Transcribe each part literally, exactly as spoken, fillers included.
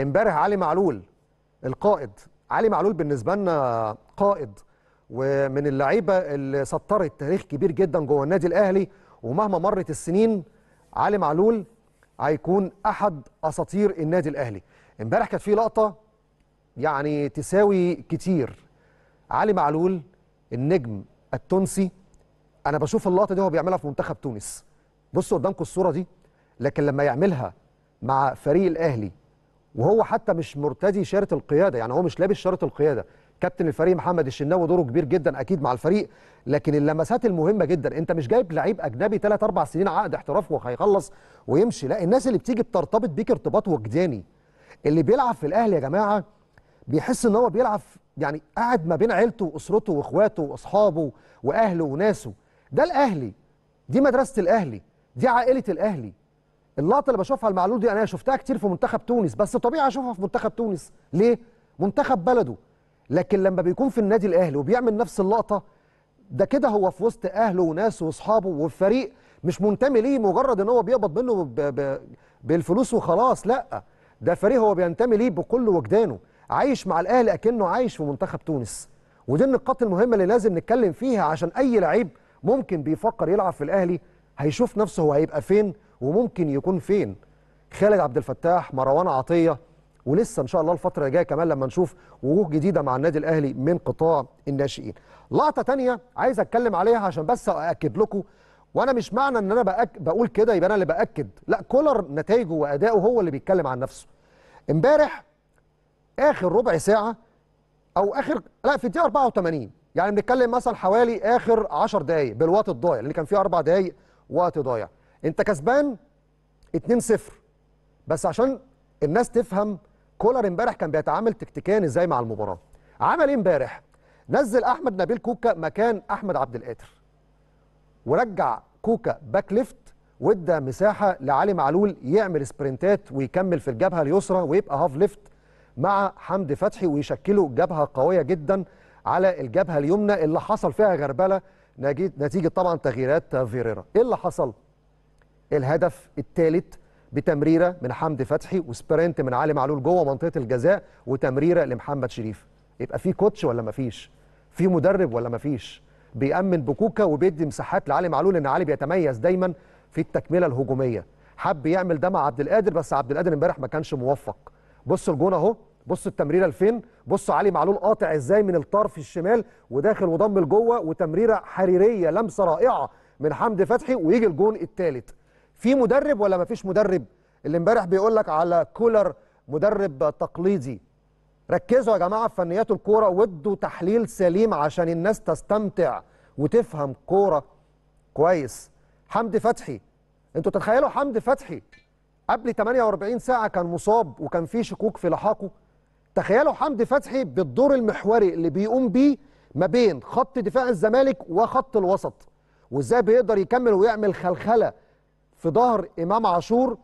امبارح علي معلول القائد، علي معلول بالنسبه لنا قائد ومن اللعيبه اللي سطرت تاريخ كبير جدا جوه النادي الاهلي، ومهما مرت السنين علي معلول هيكون احد اساطير النادي الاهلي. امبارح كانت في لقطه يعني تساوي كتير، علي معلول النجم التونسي، انا بشوف اللقطه دي هو بيعملها في منتخب تونس، بصوا قدامكم الصوره دي، لكن لما يعملها مع فريق الاهلي وهو حتى مش مرتدي شارة القيادة، يعني هو مش لابس شارة القيادة، كابتن الفريق محمد الشناوي دوره كبير جدا أكيد مع الفريق، لكن اللمسات المهمة جدا، أنت مش جايب لعيب أجنبي ثلاث أربع سنين عقد احتراف وهيخلص ويمشي، لا، الناس اللي بتيجي بترتبط بيك ارتباط وجداني. اللي بيلعب في الأهلي يا جماعة بيحس إن هو بيلعب يعني قاعد ما بين عيلته وأسرته وإخواته وأصحابه وأهله وناسه، ده الأهلي، دي مدرسة الأهلي، دي عائلة الأهلي. اللقطه اللي بشوفها المعلول دي انا شفتها كتير في منتخب تونس، بس طبيعي اشوفها في منتخب تونس، ليه؟ منتخب بلده، لكن لما بيكون في النادي الاهلي وبيعمل نفس اللقطه ده كده هو في وسط اهله وناسه واصحابه والفريق مش منتمي ليه مجرد ان هو بيقبض منه ب... ب... بالفلوس وخلاص، لا، ده فريق هو بينتمي ليه بكل وجدانه، عايش مع الاهلي اكنه عايش في منتخب تونس، ودي النقاط المهمه اللي لازم نتكلم فيها عشان اي لعيب ممكن بيفكر يلعب في الاهلي هيشوف نفسه هو هيبقى فين وممكن يكون فين. خالد عبد الفتاح، مروان عطيه، ولسه ان شاء الله الفتره اللي جايه كمان لما نشوف وجوه جديده مع النادي الاهلي من قطاع الناشئين. لقطه ثانيه عايز اتكلم عليها عشان بس ااكد لكم، وانا مش معنى ان انا بأك... بقول كده يبقى انا اللي باكد، لا، كولر نتائجه وادائه هو اللي بيتكلم عن نفسه. امبارح اخر ربع ساعه او اخر لا في الدقيقه أربعة وثمانين، يعني بنتكلم مثلا حوالي اخر عشر دقائق بالوقت الضايع، لان كان فيه اربع دقائق وقت ضايع. انت كسبان اتنين صفر، بس عشان الناس تفهم كولر امبارح كان بيتعامل تكتيكيا ازاي مع المباراه. عمل ايه امبارح؟ نزل احمد نبيل كوكا مكان احمد عبد القادر، ورجع كوكا باك ليفت وادى مساحه لعلي معلول يعمل سبرنتات ويكمل في الجبهه اليسرى ويبقى هاف ليفت مع حمدي فتحي ويشكلوا جبهه قويه جدا على الجبهه اليمنى اللي حصل فيها غربله نتيجه طبعا تغييرات فيريرا. ايه اللي حصل؟ الهدف الثالث بتمريره من حمدي فتحي وسبرنت من علي معلول جوه منطقه الجزاء وتمريره لمحمد شريف. يبقى في كوتش ولا ما فيش؟ في مدرب ولا ما فيش؟ بيأمن بكوكا وبيدي مساحات لعلي معلول، ان علي بيتميز دايما في التكمله الهجوميه. حب يعمل ده مع عبد القادر، بس عبد القادر امبارح ما كانش موفق. بصوا الجونه اهو، بصوا التمريره لفين، بصوا علي معلول قاطع ازاي من الطرف الشمال وداخل وضم لجوه، وتمريره حريريه، لمسه رائعه من حمدي فتحي، ويجي الجون الثالث. في مدرب ولا مفيش مدرب؟ اللي امبارح بيقول لك على كولر مدرب تقليدي. ركزوا يا جماعه في فنيات الكوره وادوا تحليل سليم عشان الناس تستمتع وتفهم كوره كويس. حمدي فتحي، انتوا تتخيلوا حمدي فتحي قبل ثمانية وأربعين ساعه كان مصاب وكان في شكوك في لحاقه، تخيلوا حمدي فتحي بالدور المحوري اللي بيقوم بيه ما بين خط دفاع الزمالك وخط الوسط، وازاي بيقدر يكمل ويعمل خلخله في ظهر امام عاشور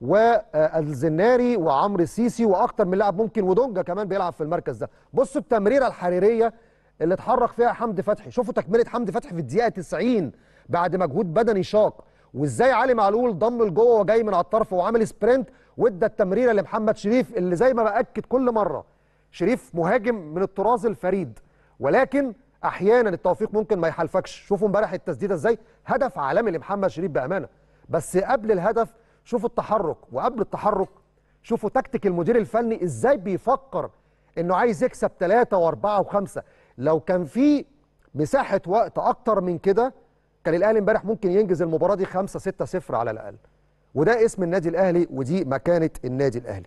والزناري وعمرو السيسي واكتر من لاعب ممكن، ودونجا كمان بيلعب في المركز ده. بصوا التمريره الحريريه اللي اتحرك فيها حمدي فتحي، شوفوا تكمله حمدي فتحي في الدقيقه تسعين بعد مجهود بدني شاق، وازاي علي معلول ضم لجوه وجاي من على الطرف وعامل سبرنت وادى التمريره لمحمد شريف، اللي زي ما باكد كل مره شريف مهاجم من الطراز الفريد، ولكن احيانا التوفيق ممكن ما يحالفكش. شوفوا امبارح التسديده ازاي، هدف عالمي لمحمد شريف بامانه، بس قبل الهدف شوفوا التحرك، وقبل التحرك شوفوا تكتيك المدير الفني ازاي بيفكر انه عايز يكسب ثلاثة واربعة وخمسة. لو كان في مساحة وقت اكتر من كده كان الاهلي امبارح ممكن ينجز المباراة دي خمسة ستة صفر على الاقل، وده اسم النادي الاهلي ودي مكانة النادي الاهلي.